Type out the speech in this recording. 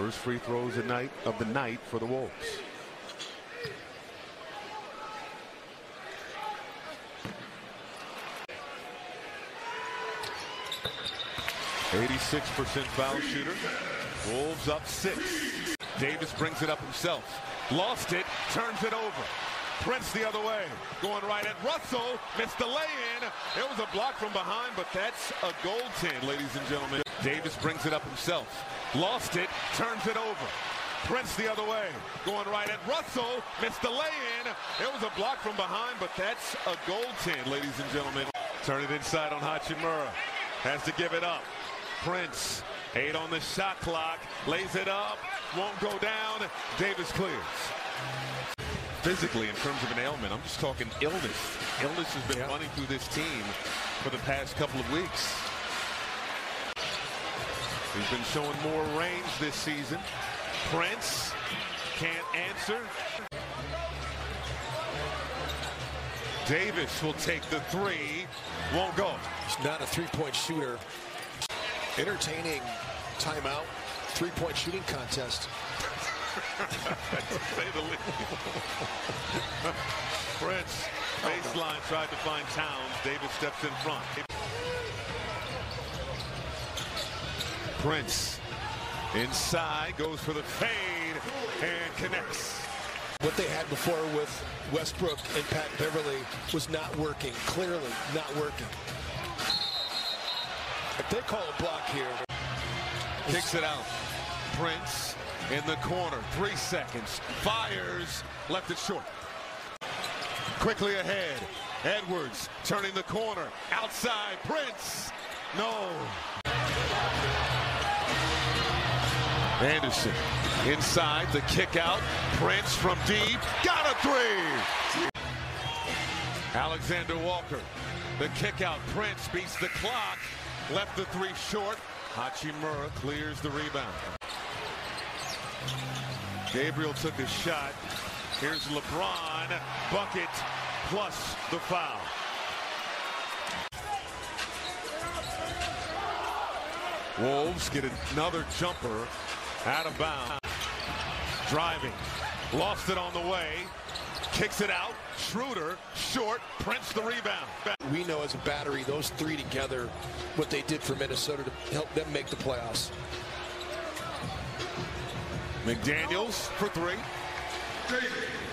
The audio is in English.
First free throws of the night for the Wolves. .86% foul shooter. Wolves up 6. Davis brings it up himself. Lost it. Turns it over. Prince the other way. Going right at Russell. Missed the lay-in. It was a block from behind, but that's a goaltend, ladies and gentlemen. Davis brings it up himself. Lost it. Turns it over. Prince the other way. Going right at Russell. Missed the lay-in. It was a block from behind, but that's a goaltend, ladies and gentlemen. Turn it inside on Hachimura. Has to give it up. Prince, 8 on the shot clock, lays it up, won't go down. Davis clears. Physically, in terms of an ailment, I'm just talking illness. Illness has been running through this team for the past couple of weeks. He's been showing more range this season. Prince can't answer. Davis will take the 3, won't go. He's not a three-point shooter. Entertaining timeout, three-point shooting contest. Say the least. Prince, baseline, tried to find Towns. Davis steps in front. Prince, inside, goes for the fade, and connects. What they had before with Westbrook and Pat Beverly was not working, clearly not working. If they call a block here. Kicks it out. Prince in the corner. 3 seconds. Fires. Left it short. Quickly ahead. Edwards turning the corner. Outside. Prince. No. Anderson inside. The kick out. Prince from deep. Got a 3. Alexander Walker. The kick out. Prince beats the clock. Left the 3 short. Hachimura clears the rebound. Gabriel took a shot. Here's LeBron. Bucket plus the foul. Wolves get another jumper out of bounds. Driving. Lost it on the way. Kicks it out. Schroeder, short, Prince the rebound. We know as a battery, those 3 together, what they did for Minnesota to help them make the playoffs. McDaniels for 3.